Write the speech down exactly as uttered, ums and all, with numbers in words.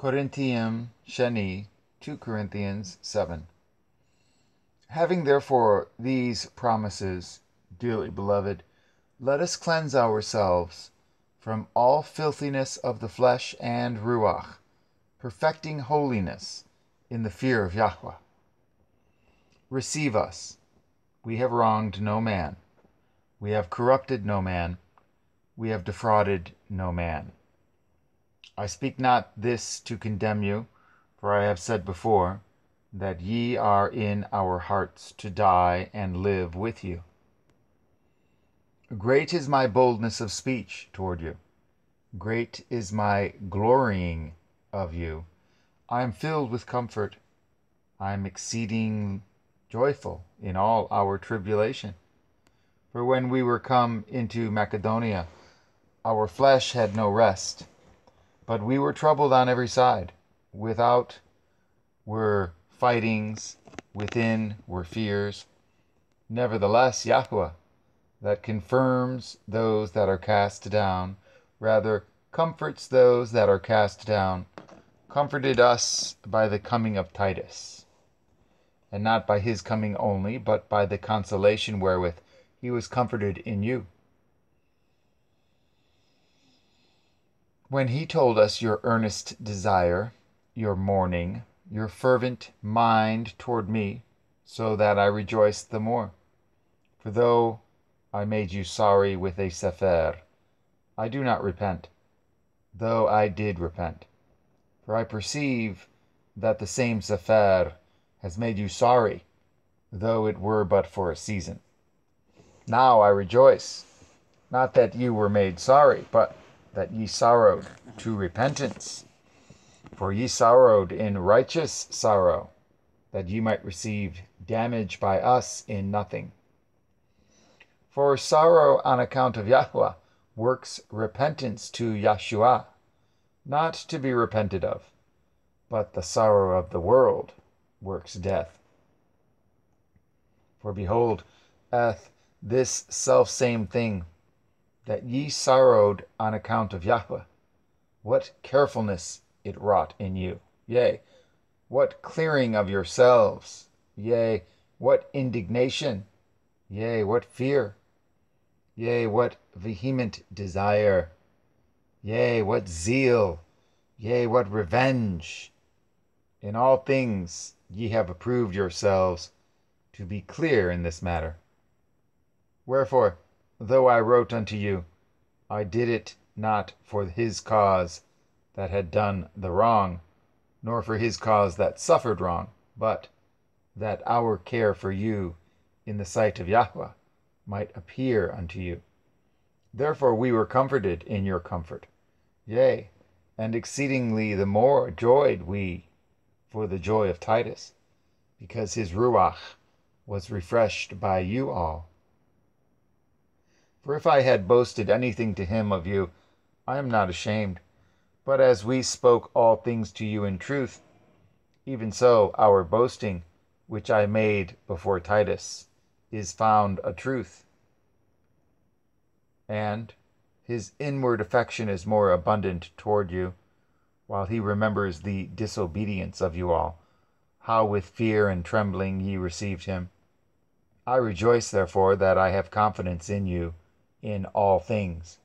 Corinthium, SHENI, two Corinthians seven. Having therefore these promises, dearly beloved, let us cleanse ourselves from all filthiness of the flesh and ruach, perfecting holiness in the fear of Yahuwah. Receive us. We have wronged no man. We have corrupted no man. We have defrauded no man. I speak not this to condemn you, for I have said before, that ye are in our hearts to die and live with you. Great is my boldness of speech toward you. Great is my glorying of you. I am filled with comfort. I am exceeding joyful in all our tribulation. For when we were come into Macedonia, our flesh had no rest, but we were troubled on every side. Without were fightings, within were fears. Nevertheless, Yahuwah, that confirms those that are cast down, rather comforts those that are cast down, comforted us by the coming of Titus, and not by his coming only, but by the consolation wherewith he was comforted in you, when he told us your earnest desire, your mourning, your fervent mind toward me, so that I rejoiced the more. For though I made you sorry with a sefer, I do not repent, though I did repent. For I perceive that the same sefer has made you sorry, though it were but for a season. Now I rejoice, not that you were made sorry, but that ye sorrowed to repentance. For ye sorrowed in righteous sorrow, that ye might receive damage by us in nothing. For sorrow on account of Yahuwah works repentance to Yahshua, not to be repented of, but the sorrow of the world works death. For behold, eth, this selfsame thing, that ye sorrowed on account of Yahuwah, what carefulness it wrought in you, yea, what clearing of yourselves, yea, what indignation, yea, what fear, yea, what vehement desire, yea, what zeal, yea, what revenge. In all things ye have approved yourselves to be clear in this matter. Wherefore, though I wrote unto you, I did it not for his cause that had done the wrong, nor for his cause that suffered wrong, but that our care for you in the sight of Yahuwah might appear unto you. Therefore we were comforted in your comfort, yea, and exceedingly the more joyed we for the joy of Titus, because his ruach was refreshed by you all. For if I had boasted anything to him of you, I am not ashamed. But as we spoke all things to you in truth, even so our boasting, which I made before Titus, is found a truth. And his inward affection is more abundant toward you, while he remembers the disobedience of you all, how with fear and trembling ye received him. I rejoice, therefore, that I have confidence in you in all things.